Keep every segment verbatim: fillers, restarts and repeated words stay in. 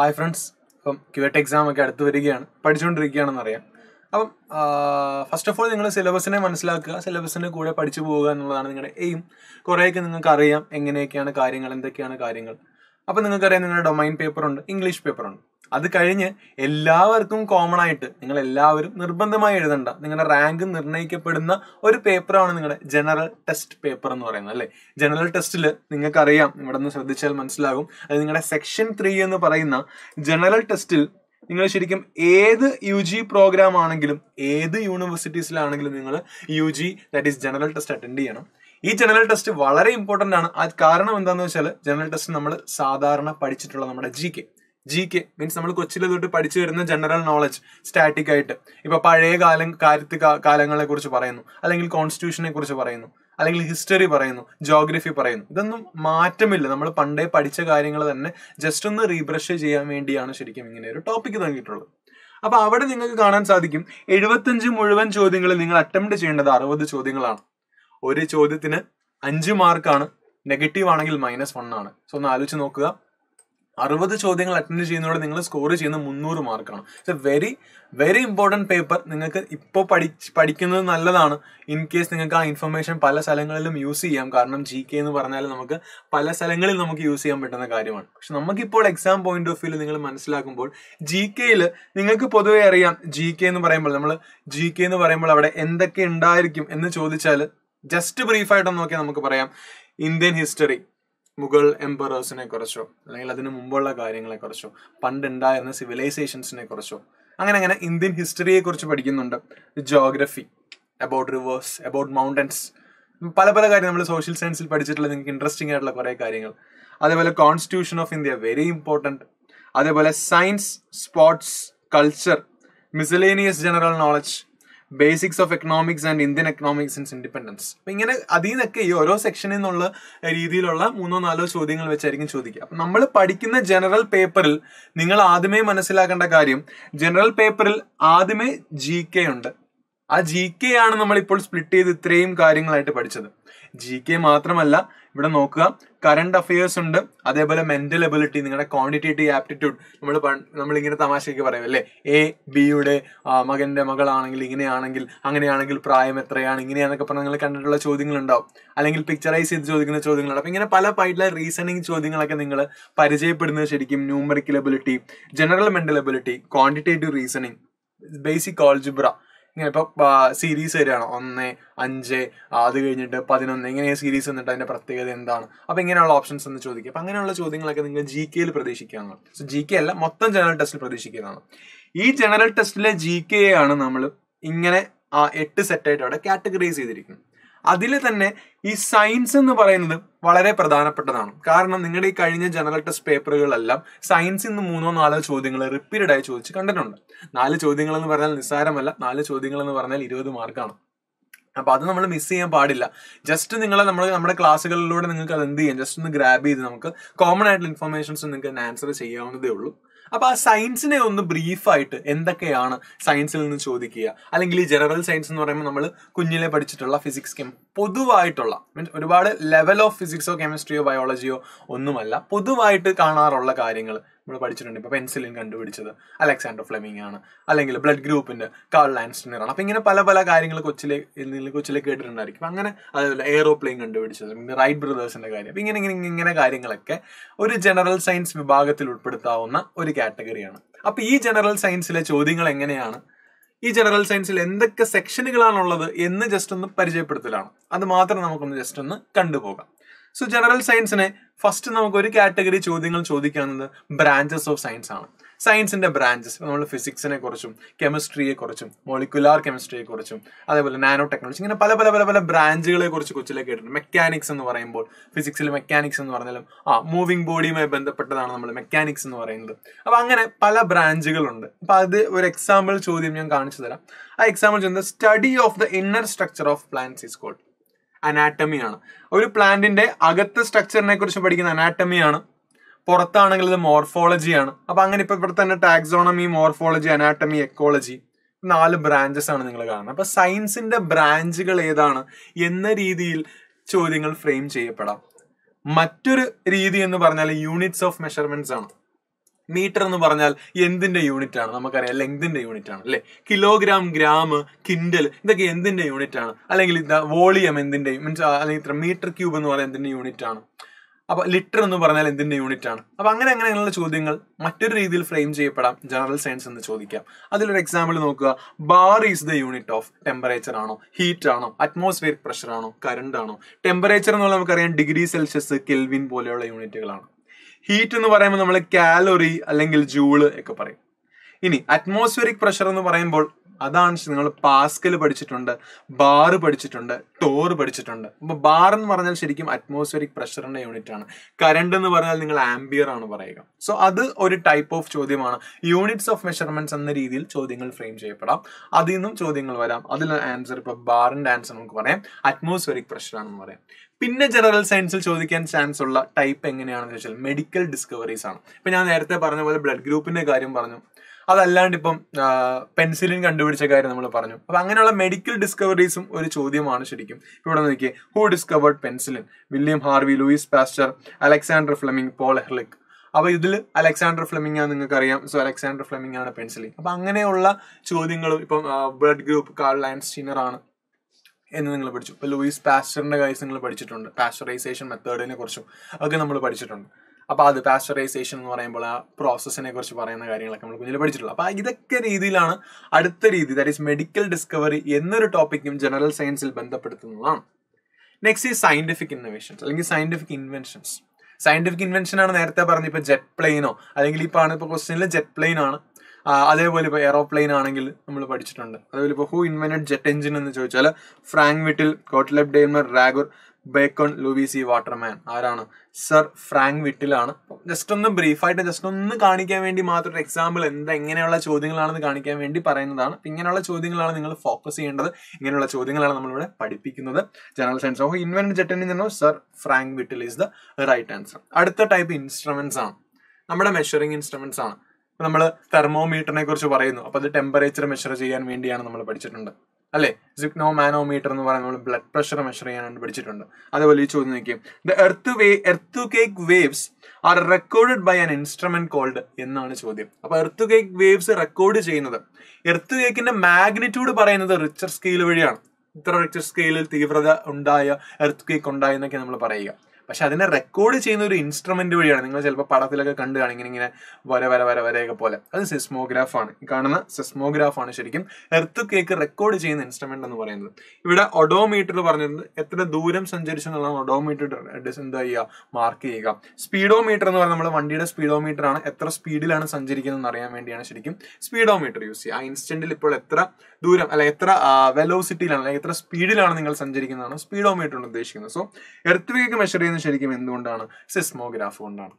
Hi friends, അപ്പം CUET എക്സാമൊക്കെ അടുത്ത് വരികയാണ്, പഠിച്ചുകൊണ്ടിരിക്കുകയാണെന്ന് അറിയാം. അപ്പം ഫസ്റ്റ് ഓഫ് ഓൾ നിങ്ങൾ സിലബസിനെ മനസ്സിലാക്കുക, സിലബസിൻ്റെ കൂടെ പഠിച്ചു പോവുക എന്നുള്ളതാണ് നിങ്ങളുടെ എയിം. കുറേയൊക്കെ നിങ്ങൾക്കറിയാം എങ്ങനെയൊക്കെയാണ് കാര്യങ്ങൾ, എന്തൊക്കെയാണ് കാര്യങ്ങൾ. അപ്പം നിങ്ങൾക്കറിയാം, നിങ്ങളുടെ ഡൊമൈൻ പേപ്പറുണ്ട്, ഇംഗ്ലീഷ് പേപ്പറുണ്ട്. അത് കഴിഞ്ഞ് എല്ലാവർക്കും കോമൺ ആയിട്ട് നിങ്ങൾ എല്ലാവരും നിർബന്ധമായി എഴുതേണ്ട, നിങ്ങളുടെ റാങ്ക് നിർണ്ണയിക്കപ്പെടുന്ന ഒരു പേപ്പറാണ് നിങ്ങളുടെ ജനറൽ ടെസ്റ്റ് പേപ്പർ എന്ന് പറയുന്നത്, അല്ലേ. ജനറൽ ടെസ്റ്റിൽ നിങ്ങൾക്കറിയാം, ഇവിടെ നിന്ന് ശ്രദ്ധിച്ചാൽ മനസ്സിലാകും, അത് നിങ്ങളുടെ സെക്ഷൻ ത്രീ എന്ന് പറയുന്ന ജനറൽ ടെസ്റ്റിൽ നിങ്ങൾ ശരിക്കും ഏത് യു ജി പ്രോഗ്രാം ആണെങ്കിലും ഏത് യൂണിവേഴ്സിറ്റീസിലാണെങ്കിലും നിങ്ങൾ U G that is general test attend ചെയ്യണം. ഈ ജനറൽ ടെസ്റ്റ് വളരെ ഇമ്പോർട്ടൻ്റ് ആണ്. അത് കാരണം എന്താണെന്ന് വെച്ചാൽ ജനറൽ ടെസ്റ്റ് നമ്മൾ സാധാരണ പഠിച്ചിട്ടുള്ള നമ്മുടെ G K G K means നമ്മൾ കൊച്ചിലെ തൊട്ട് പഠിച്ചു വരുന്ന ജനറൽ നോളജ് സ്റ്റാറ്റിക് ആയിട്ട്, ഇപ്പോൾ പഴയ കാലം കാര്യത്ത് കാലങ്ങളെ കുറിച്ച് പറയുന്നു, അല്ലെങ്കിൽ കോൺസ്റ്റിറ്റ്യൂഷനെ കുറിച്ച് പറയുന്നു, അല്ലെങ്കിൽ ഹിസ്റ്ററി പറയുന്നു, ജോഗ്രഫി പറയുന്നു, ഇതൊന്നും മാറ്റമില്ല. നമ്മൾ പണ്ടേ പഠിച്ച കാര്യങ്ങൾ തന്നെ ജസ്റ്റ് ഒന്ന് റീബ്രഷ് ചെയ്യാൻ വേണ്ടിയാണ് ശരിക്കും ഇങ്ങനെ ഒരു ടോപ്പിക്ക് നൽകിയിട്ടുള്ളത്. അപ്പോൾ അവിടെ നിങ്ങൾക്ക് കാണാൻ സാധിക്കും എഴുപത്തഞ്ച് മുഴുവൻ ചോദ്യങ്ങളിൽ നിങ്ങൾ അറ്റംപ്റ്റ് ചെയ്യേണ്ടത് അറുപത് ചോദ്യങ്ങളാണ്. ഒരു ചോദ്യത്തിന് അഞ്ച് മാർക്കാണ്, നെഗറ്റീവ് ആണെങ്കിൽ മൈനസ് വൺ ആണ്. സോ ഒന്ന് ആലോചിച്ച് നോക്കുക, അറുപത് ചോദ്യങ്ങൾ അറ്റൻഡ് ചെയ്യുന്നതോടെ നിങ്ങൾ സ്കോർ ചെയ്യുന്ന മുന്നൂറ് മാർക്കാണ്. It's a very very important paper. നിങ്ങൾക്ക് ഇപ്പോൾ പഠിച്ച് പഠിക്കുന്നത് നല്ലതാണ്. ഇൻ കേസ് നിങ്ങൾക്ക് ആ ഇൻഫർമേഷൻ പല സ്ഥലങ്ങളിലും യൂസ് ചെയ്യാം. കാരണം ജി കെ എന്ന് പറഞ്ഞാൽ നമുക്ക് പല സ്ഥലങ്ങളിൽ നമുക്ക് യൂസ് ചെയ്യാൻ പറ്റുന്ന കാര്യമാണ്. പക്ഷെ നമുക്കിപ്പോൾ എക്സാം പോയിന്റ് ഓഫ് വ്യൂവിൽ നിങ്ങൾ മനസ്സിലാക്കുമ്പോൾ ജി കെയിൽ നിങ്ങൾക്ക് പൊതുവെ അറിയാം, ജി കെ എന്ന് പറയുമ്പോൾ നമ്മൾ ജി കെ എന്ന് പറയുമ്പോൾ അവിടെ എന്തൊക്കെ ഉണ്ടായിരിക്കും എന്ന് ചോദിച്ചാൽ ജസ്റ്റ് ബ്രീഫായിട്ട് നോക്കിയാൽ നമുക്ക് പറയാം, ഇന്ത്യൻ ഹിസ്റ്ററി, മുഗൾ എംപറേഴ്സിനെ കുറിച്ചോ അല്ലെങ്കിൽ അതിന് മുമ്പുള്ള കാര്യങ്ങളെക്കുറിച്ചോ, പണ്ടുണ്ടായിരുന്ന സിവിലൈസേഷൻസിനെ കുറിച്ചോ, അങ്ങനെ അങ്ങനെ ഇന്ത്യൻ ഹിസ്റ്ററിയെ കുറിച്ച് പഠിക്കുന്നുണ്ട്. Geography, about rivers, about mountains, പല പല കാര്യം നമ്മൾ സോഷ്യൽ സയൻസിൽ പഠിച്ചിട്ടുള്ള നിങ്ങൾക്ക് ഇൻട്രസ്റ്റിംഗ് ആയിട്ടുള്ള കുറേ കാര്യങ്ങൾ. അതേപോലെ constitution of India very important. അതേപോലെ science, sports, culture, miscellaneous general knowledge, basics of economics and Indian economics and independence. അപ്പം ഇങ്ങനെ അതിൽ നിന്നൊക്കെ ഈ ഓരോ സെക്ഷനിൽ നിന്നുള്ള രീതിയിലുള്ള മൂന്നോ നാലോ ചോദ്യങ്ങൾ വെച്ചായിരിക്കും ചോദിക്കുക. അപ്പം നമ്മൾ പഠിക്കുന്ന ജനറൽ പേപ്പറിൽ നിങ്ങൾ ആദ്യമേ മനസ്സിലാക്കേണ്ട കാര്യം, ജനറൽ പേപ്പറിൽ ആദ്യമേ ജി കെ ഉണ്ട്. ആ ജി കെ ആണ് നമ്മളിപ്പോൾ സ്പ്ലിറ്റ് ചെയ്ത് ഇത്രയും കാര്യങ്ങളായിട്ട് പഠിച്ചത്. ജി കെ മാത്രമല്ല, ഇവിടെ നോക്കുക, കറണ്ട് അഫയേഴ്സ് ഉണ്ട്, അതേപോലെ മെന്റൽ എബിലിറ്റി, നിങ്ങളുടെ ക്വാണ്ടിറ്റേറ്റീവ് ആപ്റ്റിറ്റ്യൂഡ്, നമ്മൾ നമ്മളിങ്ങനെ തമാശയ്ക്ക് പറയും അല്ലേ, എ ബിയുടെ മകൻ്റെ മകളാണെങ്കിൽ ഇങ്ങനെയാണെങ്കിൽ അങ്ങനെയാണെങ്കിൽ പ്രായം എത്രയാണ് ഇങ്ങനെയാണെന്നൊക്കെ പറഞ്ഞാൽ നിങ്ങൾ കണ്ടിട്ടുള്ള ചോദ്യങ്ങളുണ്ടാവും, അല്ലെങ്കിൽ പിക്ചറൈസ് ചെയ്ത് ചോദിക്കുന്ന ചോദ്യങ്ങളുണ്ടാവും. അപ്പം ഇങ്ങനെ പല പൈറ്റിലെ റീസണിങ് ചോദ്യങ്ങളൊക്കെ നിങ്ങൾ പരിചയപ്പെടുന്നത് ശരിക്കും numerical ability, general mental ability, quantitative reasoning, basic algebra. ഇങ്ങനെ ഇപ്പോൾ സീരീസ് വരികയാണ്, ഒന്ന് അഞ്ച് അത് കഴിഞ്ഞിട്ട് പതിനൊന്ന്, ഇങ്ങനെ സീരീസ് വന്നിട്ട് അതിൻ്റെ പ്രത്യേകത എന്താണ്, അപ്പോൾ ഇങ്ങനെയുള്ള ഓപ്ഷൻസ് എന്ന് ചോദിക്കുക. അപ്പം അങ്ങനെയുള്ള ചോദ്യങ്ങളൊക്കെ നിങ്ങൾ ജി കെയിൽ പ്രതീക്ഷിക്കുകയാണ്. സോ ജി കെ അല്ല, മൊത്തം ജനറൽ ടെസ്റ്റിൽ പ്രതീക്ഷിക്കുന്നതാണ്. ഈ ജനറൽ ടെസ്റ്റിലെ ജി കെ ആണ് നമ്മൾ ഇങ്ങനെ ആ എട്ട് സെറ്റായിട്ട് അവിടെ കാറ്റഗറൈസ് ചെയ്തിരിക്കുന്നത്. അതിൽ തന്നെ ഈ സയൻസ് എന്ന് പറയുന്നത് വളരെ പ്രധാനപ്പെട്ടതാണ്. കാരണം നിങ്ങളുടെ ഈ കഴിഞ്ഞ ജനറൽ ടെസ്റ്റ് പേപ്പറുകളെല്ലാം സയൻസിൽ നിന്ന് മൂന്നോ നാലോ ചോദ്യങ്ങൾ റിപ്പീറ്റഡ് ആയി ചോദിച്ച് കണ്ടിട്ടുണ്ട്. നാല് ചോദ്യങ്ങൾ എന്ന് പറഞ്ഞാൽ നിസ്സാരമല്ല, നാല് ചോദ്യങ്ങൾ എന്ന് പറഞ്ഞാൽ ഇരുപത് മാർക്കാണ്. അപ്പോൾ അത് നമ്മൾ മിസ് ചെയ്യാൻ പാടില്ല. ജസ്റ്റ് നിങ്ങളെ നമ്മൾ നമ്മുടെ ക്ലാസ്സുകളിലൂടെ നിങ്ങൾക്ക് അത് എന്ത് ചെയ്യാം, ജസ്റ്റ് ഒന്ന് ഗ്രാബ് ചെയ്ത് നമുക്ക് കോമൺ ആയിട്ടുള്ള ഇൻഫർമേഷൻസ് നിങ്ങൾക്ക് തന്നെ ആൻസർ ചെയ്യാവുന്നതേ ഉള്ളൂ. അപ്പോൾ ആ സയൻസിനെ ഒന്ന് ബ്രീഫായിട്ട് എന്തൊക്കെയാണ് സയൻസിൽ നിന്ന് ചോദിക്കുക, അല്ലെങ്കിൽ ഈ ജനറൽ സയൻസ് എന്ന് പറയുമ്പോൾ നമ്മൾ കുഞ്ഞിലെ പഠിച്ചിട്ടുള്ള ഫിസിക്സ് കെം പൊതുവായിട്ടുള്ള മീൻസ് ഒരുപാട് ലെവൽ ഓഫ് ഫിസിക്സോ കെമിസ്ട്രിയോ ബയോളജിയോ ഒന്നുമല്ല, പൊതുവായിട്ട് കാണാറുള്ള കാര്യങ്ങൾ നമ്മൾ പഠിച്ചിട്ടുണ്ട്. ഇപ്പോൾ പെൻസിലിൻ കണ്ടുപിടിച്ചത് അലക്സാണ്ടർ ഫ്ലെമിംഗ് ആണ്, അല്ലെങ്കിൽ ബ്ലഡ് ഗ്രൂപ്പിൻ്റെ കാൾ ലാൻസ്റ്റൈനർ ആണ്. അപ്പോൾ ഇങ്ങനെ പല പല കാര്യങ്ങൾ കൊച്ചിലെ കൊച്ചിലെ കേട്ടിട്ടുണ്ടായിരിക്കും. അങ്ങനെ അതേപോലെ എയറോപ്ലെയിൻ കണ്ടുപിടിച്ചത് പിന്നെ റൈറ്റ് ബ്രദേഴ്സിൻ്റെ കാര്യം. അപ്പോൾ ഇങ്ങനെ ഇങ്ങനെ ഇങ്ങനെ കാര്യങ്ങളൊക്കെ ഒരു ജനറൽ സയൻസ് വിഭാഗത്തിൽ ഉൾപ്പെടുത്താവുന്ന ഒരു കാറ്റഗറിയാണ്. അപ്പോൾ ഈ ജനറൽ സയൻസിലെ ചോദ്യങ്ങൾ എങ്ങനെയാണ്, ഈ ജനറൽ സയൻസിൽ എന്തൊക്കെ സെക്ഷനുകളാണുള്ളത് എന്ന് ജസ്റ്റ് ഒന്ന് പരിചയപ്പെടുത്തലാണ്. അത് മാത്രം നമുക്കൊന്ന് ജസ്റ്റ് ഒന്ന് കണ്ടുപോകാം. സോ ജനറൽ സയൻസിനെ ഫസ്റ്റ് നമുക്കൊരു കാറ്റഗറി ചോദ്യങ്ങൾ ചോദിക്കുന്നത് ബ്രാഞ്ചസ് ഓഫ് സയൻസ് ആണ്. സയൻസിൻ്റെ ബ്രാഞ്ചസ് നമ്മൾ ഫിസിക്സിനെ കുറിച്ചും കെമിസ്ട്രിയെക്കുറിച്ചും മോളിക്കുലാർ കെമിസ്ട്രിയെക്കുറിച്ചും അതേപോലെ നാനോ ടെക്നോളജി ഇങ്ങനെ പല പല പല പല ബ്രാഞ്ചുകളെ കുറിച്ച് കൊച്ചിലെ കേട്ടിട്ടുണ്ട്. മെക്കാനിക്സ് എന്ന് പറയുമ്പോൾ ഫിസിക്സിൽ മെക്കാനിക്സ് എന്ന് പറഞ്ഞാലും ആ മൂവിങ് ബോഡിയുമായി ബന്ധപ്പെട്ടതാണ് നമ്മൾ മെക്കാനിക്സ് എന്ന് പറയുന്നത്. അപ്പോൾ അങ്ങനെ പല ബ്രാഞ്ചുകളുണ്ട്. അപ്പോൾ അത് ഒരു എക്സാമ്പിൾ ചോദ്യം ഞാൻ കാണിച്ചു തരാം. ആ എക്സാമ്പിൾ ചോദിക്കുന്നത് study of the inner structure of plants is called അനാറ്റമിയാണ്. ഒരു പ്ലാന്റിന്റെ അകത്തെ സ്ട്രക്ചറിനെ കുറിച്ച് പഠിക്കുന്ന അനാറ്റമിയാണ്. പുറത്താണെങ്കിൽ ഇത് മോർഫോളജിയാണ്. അപ്പൊ അങ്ങനെ ഇപ്പൊ ഇവിടെ തന്നെ ടാക്സോണമി, മോർഫോളജി, അനാറ്റമി, എക്കോളജി, നാല് ബ്രാഞ്ചസ് ആണ് നിങ്ങൾ കാണുന്നത്. അപ്പൊ സയൻസിന്റെ ബ്രാഞ്ചുകൾ ഏതാണ് എന്ന രീതിയിൽ ചോദ്യങ്ങൾ ഫ്രെയിം ചെയ്യപ്പെടാം. മറ്റൊരു രീതി എന്ന് പറഞ്ഞാൽ യൂണിറ്റ്സ് ഓഫ് മെഷർമെന്റ്സ് ആണ്. meter എന്ന് പറഞ്ഞാൽ എന്തിന്റെ യൂണിറ്റ് ആണ് നമുക്കറിയാം ലെങ്ത്തിന്റെ യൂണിറ്റ് ആണ് അല്ലേ കിലോഗ്രാം ഗ്രാം കിൻഡൽ ഇതൊക്കെ എന്തിന്റെ യൂണിറ്റ് ആണ് അല്ലെങ്കിൽ ഇതാ വോളിയം എന്തിന്റെ മീൻസ് അല്ലെങ്കിൽ ഇത്ര മീറ്റർ ക്യൂബ് എന്ന് പറഞ്ഞാൽ എന്തിന്റെ യൂണിറ്റ് ആണ് അപ്പോൾ ലിറ്റർ എന്ന് പറഞ്ഞാൽ എന്തിന്റെ യൂണിറ്റ് ആണ് അപ്പോൾ അങ്ങനെ അങ്ങനെയുള്ള ചോദ്യങ്ങൾ മറ്റൊരു രീതിയിൽ ഫ്രെയിം ചെയ്യപ്പെടാം ജനറൽ സയൻസ് എന്ന് ചോദിക്കാം അതിലൊരു എക്സാമ്പിൾ നോക്കുക bar is the unit of temperature ആണോ ഹീറ്റ് ആണോ അറ്റ്മോസ്ഫിയറിക് പ്രഷർ ആണോ കറണ്ട് ആണോ ടെമ്പറേച്ചർ എന്നുള്ള നമുക്കറിയാം ഡിഗ്രി സെൽഷ്യസ് കെൽവിൻ പോലെയുള്ള യൂണിറ്റുകളാണ് ഹീറ്റ് എന്ന് പറയുമ്പോൾ നമ്മൾ കാലോറി അല്ലെങ്കിൽ ജൂള് ഒക്കെ പറയും ഇനി അറ്റ്മോസ്ഫിയറിക് പ്രഷർ എന്ന് പറയുമ്പോൾ അതാണ് നിങ്ങൾ പാസ്കൽ പഠിച്ചിട്ടുണ്ട് ബാർ പഠിച്ചിട്ടുണ്ട് ടോർ പഠിച്ചിട്ടുണ്ട് അപ്പോൾ ബാർ എന്ന് പറഞ്ഞാൽ ശരിക്കും അറ്റ്മോസ്ഫിയറിക് പ്രഷറിന്റെ യൂണിറ്റ് ആണ് കറണ്ട് എന്ന് പറഞ്ഞാൽ നിങ്ങൾ ആംബിയർ ആണ് പറയുക സോ അത് ഒരു ടൈപ്പ് ഓഫ് ചോദ്യമാണ് യൂണിറ്റ്സ് ഓഫ് മെഷർമെന്റ്സ് എന്ന രീതിയിൽ ചോദ്യങ്ങൾ ഫ്രെയിം ചെയ്യപ്പെടാം അതിൽ നിന്നും ചോദ്യങ്ങൾ വരാം അതിൽ ആൻസർ ഇപ്പോൾ ബാറിന്റെ ആൻസർ നമുക്ക് പറയാം അറ്റ്മോസ്ഫിയറിക് പ്രഷർ ആണെന്ന് പറയാം പിന്നെ ജനറൽ സയൻസിൽ ചോദിക്കാൻ ചാൻസ് ഉള്ള ടൈപ്പ് എങ്ങനെയാണെന്ന് ചോദിച്ചാൽ മെഡിക്കൽ ഡിസ്കവറീസ് ആണ് ഇപ്പം ഞാൻ നേരത്തെ പറഞ്ഞ പോലെ ബ്ലഡ് ഗ്രൂപ്പിന്റെ കാര്യം പറഞ്ഞു അതല്ലാണ്ട് ഇപ്പം പെൻസിലിൻ കണ്ടുപിടിച്ച കാര്യം നമ്മൾ പറഞ്ഞു അപ്പം അങ്ങനെയുള്ള മെഡിക്കൽ ഡിസ്കവറീസും ഒരു ചോദ്യമാണ് ശരിക്കും ഇവിടെ നോക്കിയേ who discovered penicillin William Harvey Louis Pasteur Alexander Fleming Paul Ehrlich അപ്പോൾ ഇതിൽ അലക്സാണ്ടർ ഫ്ലെമിംഗ് ആണ് നിങ്ങൾക്കറിയാം സോ അലക്സാണ്ടർ ഫ്ലെമിംഗ് ആണ് പെൻസിലിൻ അപ്പം അങ്ങനെയുള്ള ചോദ്യങ്ങളും ഇപ്പം ബ്ലഡ് ഗ്രൂപ്പ് കാൾ ലാൻസ്റ്റൈനർ ആണ് എന്ന് നിങ്ങൾ പഠിച്ചു ഇപ്പോൾ ലൂയിസ് പാസ്റ്ററിൻ്റെ കാര്യം നിങ്ങൾ പഠിച്ചിട്ടുണ്ട് പാസ്റ്ററൈസേഷൻ മെത്തേഡിനെ കുറിച്ചും ഒക്കെ നമ്മൾ പഠിച്ചിട്ടുണ്ട് അപ്പോൾ അത് പാസ്റ്ററൈസേഷൻ എന്ന് പറയുമ്പോൾ ആ പ്രോസസ്സിനെ കുറിച്ച് പറയുന്ന കാര്യങ്ങളൊക്കെ നമ്മൾ കുഞ്ഞിൽ പഠിച്ചിട്ടുള്ളൂ അപ്പോൾ ഇതൊക്കെ രീതിയിലാണ് അടുത്ത രീതി ദാറ്റ് ഈസ് മെഡിക്കൽ ഡിസ്കവറി എന്നൊരു ടോപ്പിക്കും ജനറൽ സയൻസിൽ ബന്ധപ്പെടുത്തുന്നതാണ് നെക്സ്റ്റ് ഈ സയൻറ്റിഫിക് ഇന്നോവേഷൻസ് അല്ലെങ്കിൽ സയൻറ്റിഫിക് ഇൻവെൻഷൻസ് സയൻറ്റിഫിക് ഇൻവെൻഷൻ ആണ് നേരത്തെ പറഞ്ഞത് ഇപ്പോൾ ജെറ്റ് പ്ലെയിനോ അല്ലെങ്കിൽ ഇപ്പോൾ ആണ് ഇപ്പോൾ ക്വസ്റ്റ്യനിൽ ജെറ്റ് പ്ലെയിൻ ആണ് അതേപോലെ ഇപ്പോൾ എയറോപ്ലെയിൻ ആണെങ്കിൽ നമ്മൾ പഠിച്ചിട്ടുണ്ട് അതേപോലെ ഇപ്പോൾ ഹൂ ഇൻവെൻറ്റഡ് ജെറ്റ് എഞ്ചിൻ എന്ന് ചോദിച്ചാൽ Frank Whittle Gottlieb Daimler Roger Bacon Lewis Waterman ആരാണ് സർ ഫ്രാങ്ക് വിറ്റിലാണ് ജസ്റ്റ് ഒന്ന് ബ്രീഫായിട്ട് ജസ്റ്റ് ഒന്ന് കാണിക്കാൻ വേണ്ടി മാത്രം ഒരു എക്സാമ്പിൾ എന്താ എങ്ങനെയുള്ള ചോദ്യങ്ങളാണെന്ന് കാണിക്കാൻ വേണ്ടി പറയുന്നതാണ് ഇങ്ങനെയുള്ള ചോദ്യങ്ങളാണ് നിങ്ങൾ ഫോക്കസ് ചെയ്യേണ്ടത് ഇങ്ങനെയുള്ള ചോദ്യങ്ങളാണ് നമ്മളിവിടെ പഠിപ്പിക്കുന്നത് general science of invent jet engine എന്നോ sir Frank Whittle is the right answer അടുത്ത ടൈപ്പ് ഇൻസ്ട്രുമെന്റ്സ് ആണ് നമ്മുടെ മെഷറിംഗ് ഇൻസ്ട്രുമെന്റ്സ് ആണ് നമ്മൾ തെർമോമീറ്ററിനെ കുറിച്ച് പറയുന്നു അപ്പോൾ അത് ടെമ്പറേച്ചർ മെഷർ ചെയ്യാൻ വേണ്ടിയാണ് നമ്മൾ പഠിച്ചിട്ടുണ്ട് അല്ലേ സിഗ്നോ മാനോമീറ്റർ എന്ന് പറയുന്നത് നമ്മൾ ബ്ലഡ് പ്രഷർ മെഷർ ചെയ്യാനാണ് പഠിച്ചിട്ടുണ്ട് അതേപോലെ ഈ ചോദ്യം നോക്കിയാൽ the earth way earthquake waves are recorded by an instrument called എന്നാണ് ചോദ്യം അപ്പോൾ എർത്ത് കേക്ക് വേവ്സ് റെക്കോർഡ് ചെയ്യുന്നത് എർത്ത് കേക്കിന്റെ മാഗ്നിറ്റ്യൂഡ് പറയുന്നത് റിച്ചർ സ്കെയിൽ വഴിയാണ് ഇത്ര റിച്ചർ സ്കെയിലിൽ തീവ്രത ഉണ്ടായ എർത്ത് കേക്ക് ഉണ്ടായെന്നൊക്കെ നമ്മൾ പറയുക പക്ഷെ അതിനെ റെക്കോർഡ് ചെയ്യുന്ന ഒരു ഇൻസ്ട്രുമെന്റ് വഴിയാണ് നിങ്ങൾ ചിലപ്പോൾ പടത്തിലൊക്കെ കണ്ടു കാണും ഇങ്ങനെ വര വര വര വരയൊക്കെ പോലെ അത് സിസ്മോഗ്രാഫാണ് കാണുന്ന സിസ്മോഗ്രാഫാണ് ശരിക്കും എർത്ത് കേക്ക് റെക്കോർഡ് ചെയ്യുന്ന ഇൻസ്ട്രുമെന്റ് എന്ന് പറയുന്നത് ഇവിടെ ഒഡോമീറ്റർ പറഞ്ഞിരുന്നത് എത്ര ദൂരം സഞ്ചരിച്ചു എന്നുള്ളതാണ് ഒഡോമീറ്റർ എന്താ ചെയ്യുക മാർക്ക് ചെയ്യുക സ്പീഡോമീറ്റർ എന്ന് പറഞ്ഞാൽ നമ്മുടെ വണ്ടിയുടെ സ്പീഡോമീറ്റർ ആണ് എത്ര സ്പീഡിലാണ് സഞ്ചരിക്കുന്നതെന്ന് അറിയാൻ വേണ്ടിയാണ് ശരിക്കും സ്പീഡോമീറ്റർ യൂസ് ചെയ്യുക ആ ഇൻസ്റ്റന്റിൽ ഇപ്പോൾ എത്ര ദൂരം അല്ല എത്ര വെലോസിറ്റിയിലാണ് അല്ലെങ്കിൽ എത്ര സ്പീഡിലാണ് നിങ്ങൾ സഞ്ചരിക്കുന്നതാണ് സ്പീഡോമീറ്റർ കൊണ്ട് ഉദ്ദേശിക്കുന്നത് സോ എർത്ത് കേക്ക് മെഷർ ചെയ്യുന്ന ശരിക്കും എന്തുകൊണ്ടാണ് സിസ്മോഗ്രാഫ് കൊണ്ടാണ്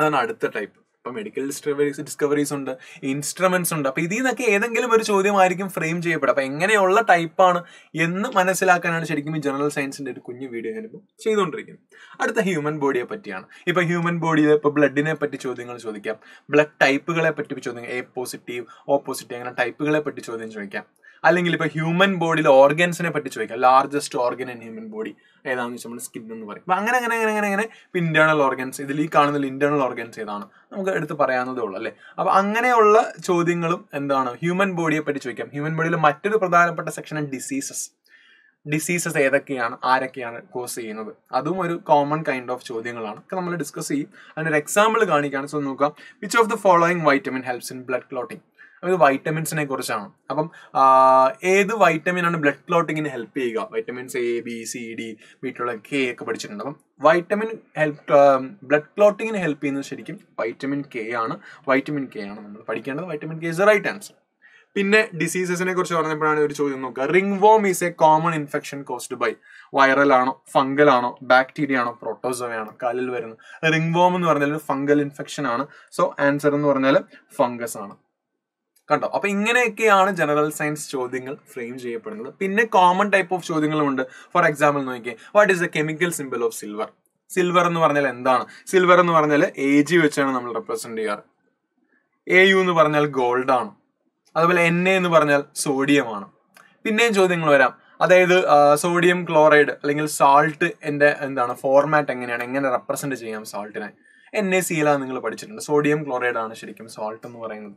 അതാണ് അടുത്ത ടൈപ്പ് ഇപ്പൊ മെഡിക്കൽ ഡിസ്കവറീസ് ഡിസ്കവറീസ് ഉണ്ട് ഇൻസ്ട്രുമെന്റ്സ് ഉണ്ട് അപ്പൊ ഇതിൽ നിന്നൊക്കെ ഏതെങ്കിലും ഒരു ചോദ്യമായിരിക്കും ഫ്രെയിം ചെയ്യപ്പെടുക അപ്പൊ എങ്ങനെയുള്ള ടൈപ്പാണ് എന്ന് മനസ്സിലാക്കാനാണ് ശരിക്കും ഈ ജനറൽ സയൻസിന്റെ ഒരു കുഞ്ഞു വീഡിയോ ഞാനിപ്പോൾ ചെയ്തുകൊണ്ടിരിക്കുന്നത് അടുത്ത ഹ്യൂമൻ ബോഡിയെ പറ്റിയാണ് ഇപ്പൊ ഹ്യൂമൻ ബോഡിയിൽ ഇപ്പൊ ബ്ലഡിനെ പറ്റി ചോദ്യങ്ങൾ ചോദിക്കാം ബ്ലഡ് ടൈപ്പുകളെ പറ്റി ചോദ്യം എ പോസിറ്റീവ് ഓ പോസിറ്റീവ് അങ്ങനെ ടൈപ്പുകളെ പറ്റി ചോദ്യം ചോദിക്കാം അല്ലെങ്കിൽ ഇപ്പോൾ ഹ്യൂമൻ ബോഡിയിലെ ഓർഗൻസിനെ പറ്റി ചോദിക്കാം largest organ in human body ഏതാണെന്ന് വെച്ചാൽ നമ്മൾ സ്കിൻ എന്ന് പറയും അപ്പോൾ അങ്ങനെ അങ്ങനെ അങ്ങനെ അങ്ങനെ അങ്ങനെ ഇന്റേണൽ ഓർഗൻസ് ഇതിൽ ഈ കാണുന്ന ഇന്റേണൽ ഓർഗൻസ് ഏതാണ് നമുക്ക് എടുത്ത് പറയാവുന്നതേ ഉള്ളൂ അല്ലേ അപ്പോൾ അങ്ങനെയുള്ള ചോദ്യങ്ങളും എന്താണ് ഹ്യൂമൻ ബോഡിയെ പറ്റി ചോദിക്കാം ഹ്യൂമൻ ബോഡിയിലെ മറ്റൊരു പ്രധാനപ്പെട്ട സെക്ഷനാണ് ഡിസീസസ് ഡിസീസസ് ഏതൊക്കെയാണ് ആരൊക്കെയാണ് കോസ് ചെയ്യുന്നത് അതും ഒരു കോമൺ കൈൻഡ് ഓഫ് ചോദ്യങ്ങളാണ് ഒക്കെ നമ്മൾ ഡിസ്കസ് ചെയ്യും അതിനൊരു എക്സാമ്പിൾ കാണിക്കുകയാണ് സോ നോക്കാം which of the following vitamin helps in blood clotting അത് വൈറ്റമിൻസിനെ കുറിച്ചാണ് അപ്പം ഏത് വൈറ്റമിൻ ആണ് ബ്ലഡ് ക്ലോട്ടിങ്ങിന് ഹെൽപ്പ് ചെയ്യുക vitamins A B C D വീട്ടിലുള്ള കെ ഒക്കെ പഠിച്ചിട്ടുണ്ട് അപ്പം വൈറ്റമിൻ ഹെൽപ്പ് ബ്ലഡ് ക്ലോട്ടിങ്ങിന് ഹെൽപ്പ് ചെയ്യുന്നത് ശരിക്കും വൈറ്റമിൻ കെ ആണ് വൈറ്റമിൻ കെ ആണ് നമ്മൾ പഠിക്കേണ്ടത് vitamin K is the right answer പിന്നെ ഡിസീസസിനെ കുറിച്ച് പറഞ്ഞപ്പോഴാണ് ഒരു ചോദ്യം നോക്കുക ringworm is a common infection caused by viral ആണോ ഫംഗൽ ആണോ ബാക്ടീരിയ ആണോ പ്രോട്ടോസോവയാണോ കാലിൽ വരുന്നത് റിംഗ് വോം എന്ന് പറഞ്ഞാൽ ഫംഗൽ ഇൻഫെക്ഷൻ ആണ് സോ ആൻസർ എന്ന് പറഞ്ഞാൽ ഫംഗസ് ആണ് കണ്ടോ അപ്പൊ ഇങ്ങനെയൊക്കെയാണ് ജനറൽ സയൻസ് ചോദ്യങ്ങൾ ഫ്രെയിം ചെയ്യപ്പെടുന്നത് പിന്നെ കോമൺ ടൈപ്പ് ഓഫ് ചോദ്യങ്ങളുമുണ്ട് ഫോർ എക്സാമ്പിൾ നോക്കിയാൽ what is the chemical symbol of silver silver എന്ന് പറഞ്ഞാൽ എന്താണ് സിൽവർ എന്ന് പറഞ്ഞാൽ എ ജി വെച്ചാണ് നമ്മൾ റെപ്രസെന്റ് ചെയ്യാറ് എ യു എന്ന് പറഞ്ഞാൽ ഗോൾഡ് ആണ് അതുപോലെ എൻ എ എന്ന് പറഞ്ഞാൽ സോഡിയമാണ് പിന്നെയും ചോദ്യങ്ങൾ വരാം അതായത് സോഡിയം ക്ലോറൈഡ് അല്ലെങ്കിൽ സാൾട്ട് എൻ്റെ എന്താണ് ഫോർമാറ്റ് എങ്ങനെയാണ് എങ്ങനെ റെപ്രസെന്റ് ചെയ്യാം സാൾട്ടിനെ NaCl ആണ് നിങ്ങൾ പഠിച്ചിട്ടുണ്ട്. സോഡിയം ക്ലോറൈഡ് ആണ് ശരിക്കും സോൾട്ട് എന്ന് പറയുന്നത്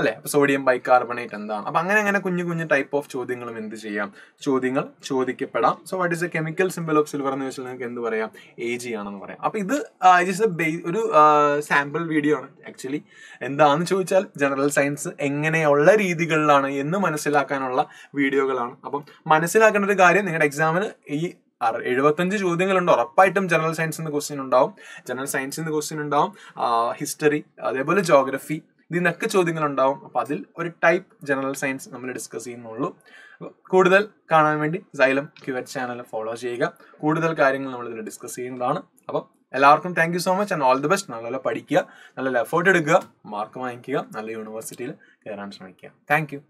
അല്ലേ. അപ്പോൾ സോഡിയം ബൈകാർബണേറ്റ് എന്താണ്? അപ്പോൾ അങ്ങനെ അങ്ങനെ കുഞ്ഞു കുഞ്ഞു ടൈപ്പ് ഓഫ് ചോദ്യങ്ങളും എന്ത് ചെയ്യാം, ചോദ്യങ്ങൾ ചോദിക്കപ്പെടാം. So what is a chemical symbol of silver എന്ന് വെച്ചാൽ നിങ്ങൾക്ക് എന്ത് പറയാം, എ ജി ആണെന്ന് പറയാം. അപ്പോൾ ഇത് ജസ്റ്റ് ബേ ഒരു സാമ്പിൾ വീഡിയോ ആണ്. ആക്ച്വലി എന്താണെന്ന് ചോദിച്ചാൽ ജനറൽ സയൻസ് എങ്ങനെയുള്ള രീതികളിലാണ് എന്ന് മനസ്സിലാക്കാനുള്ള വീഡിയോകളാണ്. അപ്പം മനസ്സിലാക്കേണ്ട ഒരു കാര്യം, നിങ്ങളുടെ എക്സാമിന് ഈ എഴുപത്തഞ്ച് ചോദ്യങ്ങളുണ്ട് ഉറപ്പായിട്ടും. ജനറൽ സയൻസിന്റെ ക്വസ്റ്റ്യൻ ഉണ്ടാവും, ജനറൽ സയൻസിന്റെ ക്വസ്റ്റ്യൻ ഉണ്ടാവും, ഹിസ്റ്ററി, അതേപോലെ ജോഗ്രഫി, ഇതിനൊക്കെ ചോദ്യങ്ങളുണ്ടാവും. അപ്പം അതിൽ ഒരു ടൈപ്പ് ജനറൽ സയൻസ് നമ്മൾ ഡിസ്കസ് ചെയ്യുന്നുള്ളൂ. കൂടുതൽ കാണാൻ വേണ്ടി Xylem CUET ചാനൽ ഫോളോ ചെയ്യുക. കൂടുതൽ കാര്യങ്ങൾ നമ്മളിതിൽ ഡിസ്കസ് ചെയ്യുന്നതാണ്. അപ്പം എല്ലാവർക്കും thank you so much and all the best. നല്ല പഠിക്കുക, നല്ല എഫേർട്ട് എടുക്കുക, മാർക്ക് വാങ്ങിക്കുക, നല്ല യൂണിവേഴ്സിറ്റിയിൽ കയറാൻ ശ്രമിക്കുക. Thank U.